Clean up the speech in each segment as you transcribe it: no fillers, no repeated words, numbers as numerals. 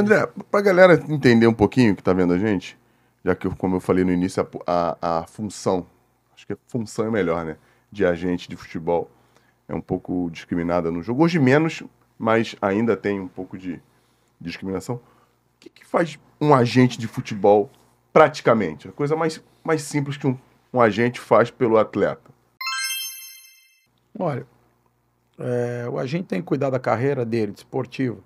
André, pra galera entender um pouquinho que tá vendo a gente, já que, como eu falei no início, a função, acho que a função é melhor, né, de agente de futebol é um pouco discriminada no jogo. Hoje menos, mas ainda tem um pouco de discriminação. O que que faz um agente de futebol praticamente? A coisa mais simples que um agente faz pelo atleta. Olha, o agente tem que cuidar da carreira dele, de esportivo.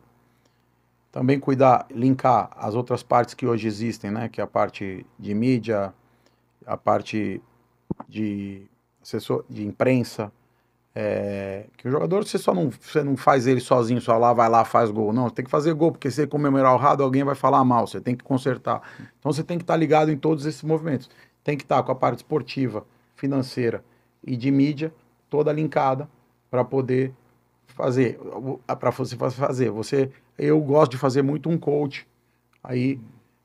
Também cuidar, linkar as outras partes que hoje existem, né? Que é a parte de mídia, a parte de assessor, de imprensa. Que o jogador, você não faz ele sozinho, só lá, vai lá, faz gol. Não, você tem que fazer gol, porque se ele comemorar errado, alguém vai falar mal, você tem que consertar. Então você tem que estar ligado em todos esses movimentos. Tem que estar com a parte esportiva, financeira e de mídia toda linkada para poder fazer, eu gosto de fazer muito um coach aí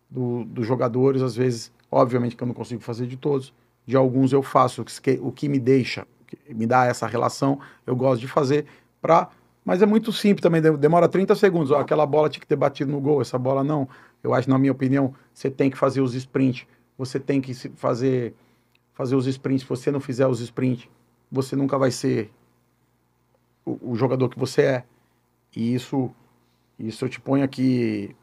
dos jogadores, às vezes, obviamente que eu não consigo fazer de todos, de alguns eu faço, o que me deixa, me dá essa relação, eu gosto de fazer, mas é muito simples também, demora 30 segundos, ó, aquela bola tinha que ter batido no gol, essa bola não, eu acho, na minha opinião, você tem que fazer os sprints, você tem que fazer os sprints, se você não fizer os sprints, você nunca vai ser o jogador que você é. E isso eu te ponho aqui.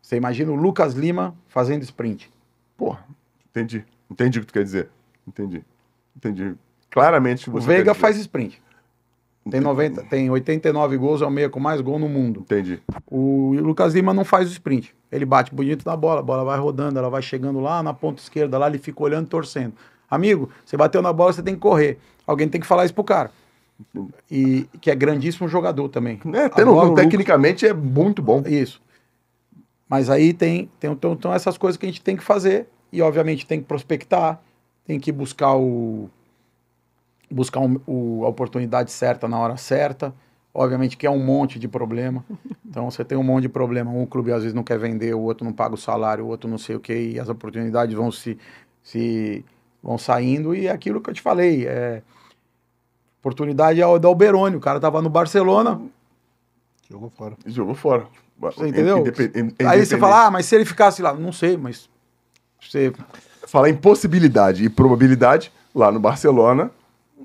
Você imagina o Lucas Lima fazendo sprint. Porra, entendi. Entendi o que tu quer dizer. Entendi. Claramente você. O Veiga faz sprint. Tem 90, tem 89 gols, é o meia com mais gol no mundo. Entendi. O Lucas Lima não faz o sprint. Ele bate bonito na bola, a bola vai rodando, ela vai chegando lá na ponta esquerda, lá ele fica olhando, torcendo. Amigo, você bateu na bola, você tem que correr. Alguém tem que falar isso pro cara. E que é grandíssimo jogador também. Tecnicamente é muito bom. Isso. Mas aí tem essas coisas que a gente tem que fazer. E obviamente tem que prospectar, tem que buscar a oportunidade certa na hora certa. Obviamente que é um monte de problema. Então você tem um monte de problema. Um clube às vezes não quer vender, o outro não paga o salário, o outro não sei o que. E as oportunidades vão saindo. E é aquilo que eu te falei. Oportunidade é da Alberoni, o cara tava no Barcelona. Jogou fora. Você entendeu? Aí você fala, mas se ele ficasse lá, não sei, mas... Você... Falar em possibilidade e probabilidade, lá no Barcelona,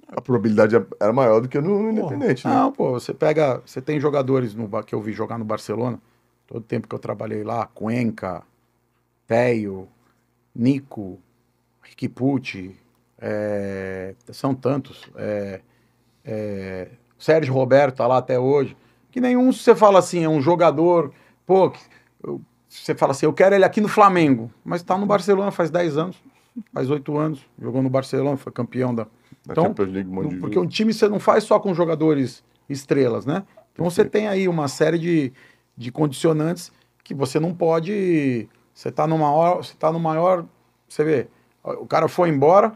a probabilidade era maior do que no Independente. Porra, né? Não, pô, você pega... Você tem jogadores que eu vi jogar no Barcelona, todo o tempo que eu trabalhei lá, Cuenca, Peio, Nico, Riquiputi, são tantos... Sérgio Roberto tá lá até hoje, que nenhum, você fala assim, é um jogador, pô, você fala assim, eu quero ele aqui no Flamengo, mas tá no Barcelona faz 10 anos, faz 8 anos, jogou no Barcelona, foi campeão da... Então, Champions League, porque um time você não faz só com jogadores estrelas, né? Então você tem aí uma série de condicionantes que você não pode... Você tá numa hora, você tá no maior... Você vê, o cara foi embora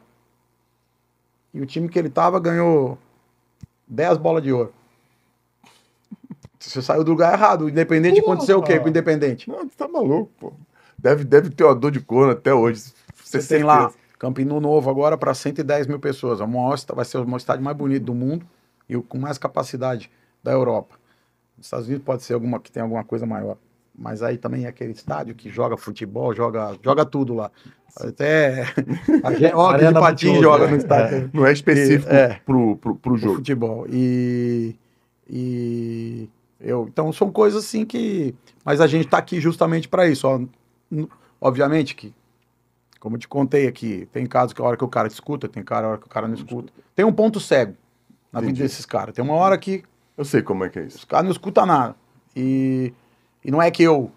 e o time que ele tava ganhou... 10 bolas de ouro. Você saiu do lugar errado. O Independente, aconteceu o quê com o Independente? Não, você tá maluco, pô. Deve ter uma dor de corno até hoje. Você tem lá Camp Nou novo agora para 110 mil pessoas. Vai ser o estádio mais bonito do mundo e com mais capacidade da Europa. Nos Estados Unidos pode ser alguma que tem alguma coisa maior. Mas aí também é aquele estádio que joga futebol, joga tudo lá. Até a Patinho joga no estádio. Não é específico pro jogo. Futebol. Então são coisas assim que... Mas a gente está aqui justamente para isso. Ó. Obviamente que, como eu te contei aqui, tem casos que a hora que o cara escuta, tem a hora que o cara não escuta. Tem um ponto cego na vida desses caras. Tem uma hora que... Eu sei como é que é isso. Os caras não escutam nada. E não é que eu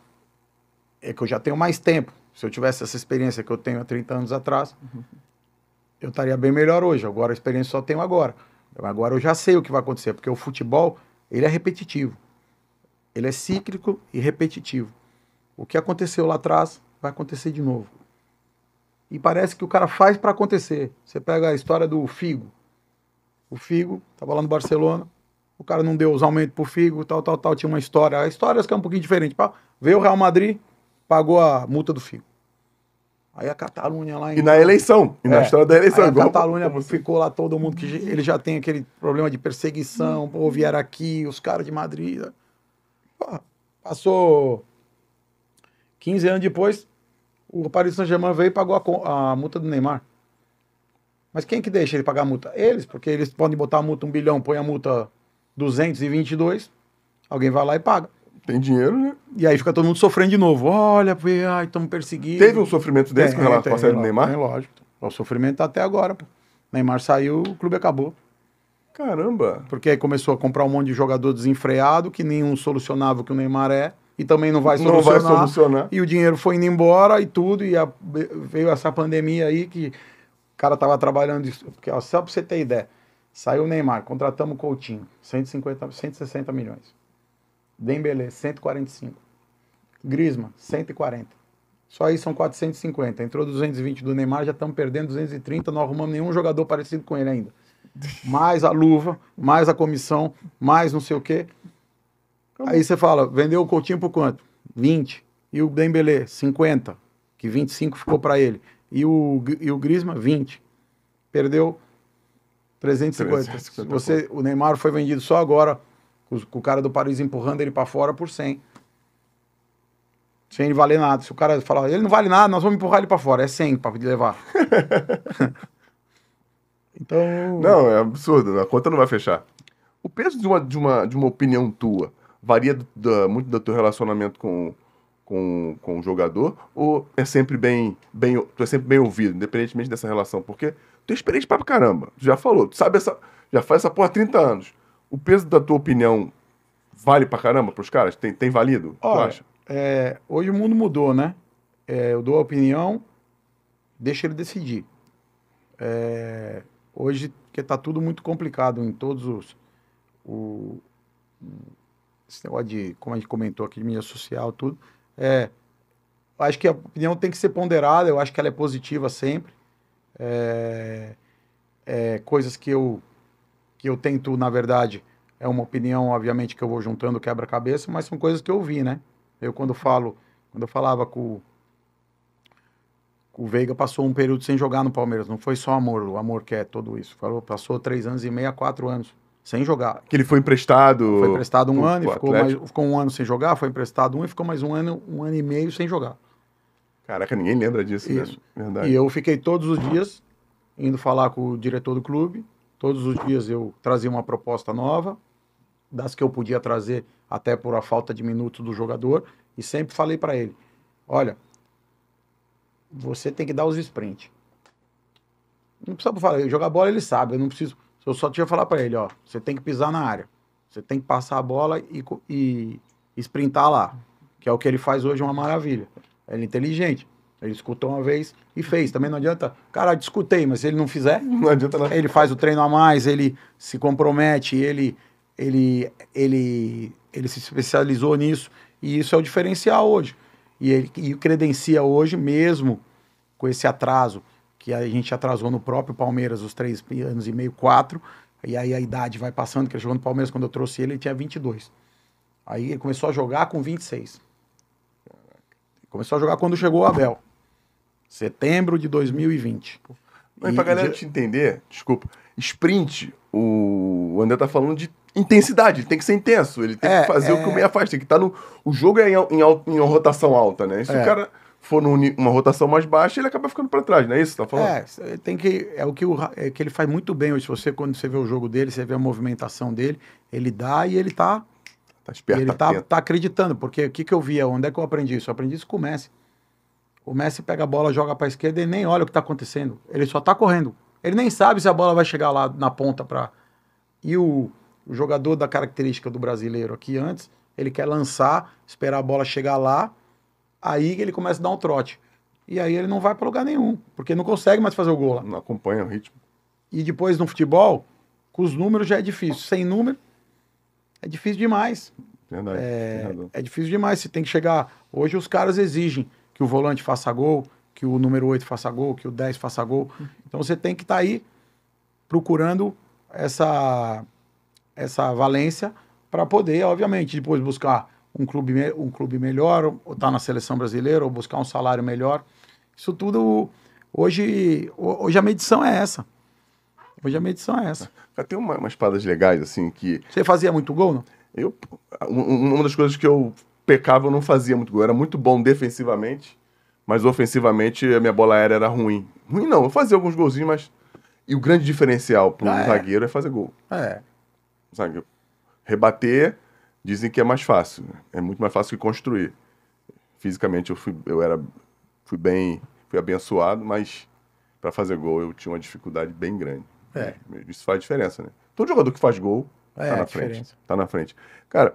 já tenho mais tempo. Se eu tivesse essa experiência que eu tenho há 30 anos atrás, eu estaria bem melhor hoje. Agora a experiência só tenho agora. Agora eu já sei o que vai acontecer, porque o futebol, ele é repetitivo. Ele é cíclico e repetitivo. O que aconteceu lá atrás vai acontecer de novo. E parece que o cara faz para acontecer. Você pega a história do Figo. O Figo estava lá no Barcelona. O cara não deu os aumentos pro Figo, tal, tinha uma história. A história acho que é um pouquinho diferente. Veio o Real Madrid, pagou a multa do Figo. Aí a Catalunha lá... na eleição, na história da eleição. Aí a Catalunha ficou lá, todo mundo que ele já tem aquele problema de perseguição, pô, vieram aqui, os caras de Madrid. Pô, passou 15 anos depois, o Paris Saint-Germain veio e pagou a multa do Neymar. Mas quem que deixa ele pagar a multa? Eles, porque eles podem botar a multa 1 bilhão, põe a multa 222, alguém vai lá e paga. Tem dinheiro, né? E aí fica todo mundo sofrendo de novo. Olha, ai, estamos perseguidos. Teve um sofrimento desse com relação à série do Neymar? É lógico. O sofrimento tá até agora, pô. Neymar saiu, o clube acabou. Caramba! Porque aí começou a comprar um monte de jogador desenfreado, que nenhum solucionava o que o Neymar é, e também não vai solucionar. E o dinheiro foi indo embora e tudo, e veio essa pandemia aí que o cara tava trabalhando... Porque, ó, só pra você ter ideia, saiu o Neymar, contratamos o Coutinho, 160 milhões. Dembélé, 145. Griezmann, 140. Só aí são 450. Entrou 220 do Neymar, já estamos perdendo 230. Não arrumamos nenhum jogador parecido com ele ainda. Mais a luva, mais a comissão, mais não sei o quê. Aí você fala, vendeu o Coutinho por quanto? 20. E o Dembélé, 50. Que 25 ficou para ele. E o Griezmann, 20. Perdeu 350. O Neymar foi vendido só agora... Com o cara do Paris empurrando ele para fora por 100. Sem ele valer nada. Se o cara falar, ele não vale nada, nós vamos empurrar ele para fora. É 100 para levar. Então... Não, é absurdo. A conta não vai fechar. O peso de uma opinião tua varia muito do teu relacionamento com o jogador, ou é sempre bem ouvido, independentemente dessa relação? Porque tu é experiente pra caramba. Tu já falou. Tu sabe já faz essa porra há 30 anos. O peso da tua opinião vale pra caramba pros caras? Tem valido? Olha, tu acha? Hoje o mundo mudou, né? Eu dou a opinião, deixo ele decidir. Hoje, porque tá tudo muito complicado em todos os... Esse negócio de, como a gente comentou aqui, de mídia social, tudo. Acho que a opinião tem que ser ponderada, eu acho que ela é positiva sempre. Coisas que eu tento, na verdade, é uma opinião, obviamente, que eu vou juntando quebra-cabeça, mas são coisas que eu vi, né? Eu, quando eu falava com o Veiga, passou um período sem jogar no Palmeiras. Não foi só amor, o amor que é tudo isso. Passou 3 anos e meio a 4 anos sem jogar. Que ele foi emprestado... Foi emprestado um ano, e ficou um ano sem jogar, foi emprestado um e ficou mais um ano e meio sem jogar. Caraca, ninguém lembra disso, isso. Né? Verdade. E eu fiquei todos os dias indo falar com o diretor do clube. Todos os dias eu trazia uma proposta nova, das que eu podia trazer, até por a falta de minutos do jogador, e sempre falei para ele, olha, você tem que dar os sprints. Não precisa falar, jogar bola ele sabe, eu não preciso, eu só tinha que falar para ele, ó, você tem que pisar na área, você tem que passar a bola e sprintar lá, que é o que ele faz hoje, uma maravilha. Ele é inteligente. Ele escutou uma vez e fez. Também não adianta... Cara, discutei, mas se ele não fizer... Não adianta nada. Ele faz o treino a mais, ele se compromete, ele se especializou nisso. E isso é o diferencial hoje. E credencia hoje, mesmo com esse atraso, que a gente atrasou no próprio Palmeiras, os 3 anos e meio, 4. E aí a idade vai passando, que ele jogou no Palmeiras, quando eu trouxe ele tinha 22. Aí ele começou a jogar com 26. Começou a jogar quando chegou o Abel. Setembro de 2020. Mas pra galera te entender, desculpa, sprint, o André tá falando de intensidade, ele tem que ser intenso, ele tem que fazer o que o meia faz, tem que estar no... O jogo é em uma rotação alta, né? E se o cara for numa rotação mais baixa, ele acaba ficando pra trás, não é isso que você tá falando? É o que ele faz muito bem hoje, quando você vê o jogo dele, você vê a movimentação dele, ele dá e ele tá... Tá esperto, ele tá acreditando, porque o que eu via, onde é que eu aprendi isso? Eu aprendi isso com o Messi. O Messi pega a bola, joga para a esquerda e nem olha o que está acontecendo. Ele só está correndo. Ele nem sabe se a bola vai chegar lá na ponta para... E o jogador da característica do brasileiro aqui antes, ele quer lançar, esperar a bola chegar lá, aí ele começa a dar um trote. E aí ele não vai para lugar nenhum, porque não consegue mais fazer o gol lá. Não acompanha o ritmo. E depois no futebol, com os números já é difícil. Sem número... É difícil demais. Verdade, é difícil demais. Você tem que chegar... Hoje os caras exigem que o volante faça gol, que o número 8 faça gol, que o 10 faça gol. Então você tem que estar aí procurando essa valência para poder, obviamente, depois buscar um clube melhor, ou estar na seleção brasileira, ou buscar um salário melhor. Isso tudo... Hoje a medição é essa. Hoje a medição é essa. Tem umas paradas legais, assim, que... Você fazia muito gol, não? Uma das coisas que eu pecava, eu não fazia muito gol. Eu era muito bom defensivamente, mas ofensivamente a minha bola aérea era ruim. Ruim não, eu fazia alguns golzinhos, mas... E o grande diferencial para um zagueiro é fazer gol. É. Zagueiro. Rebater, dizem que é mais fácil. Né? É muito mais fácil que construir. Fisicamente eu fui abençoado, mas para fazer gol eu tinha uma dificuldade bem grande. É. Isso faz diferença, né? Todo jogador que faz gol tá na frente. Tá na frente. Cara,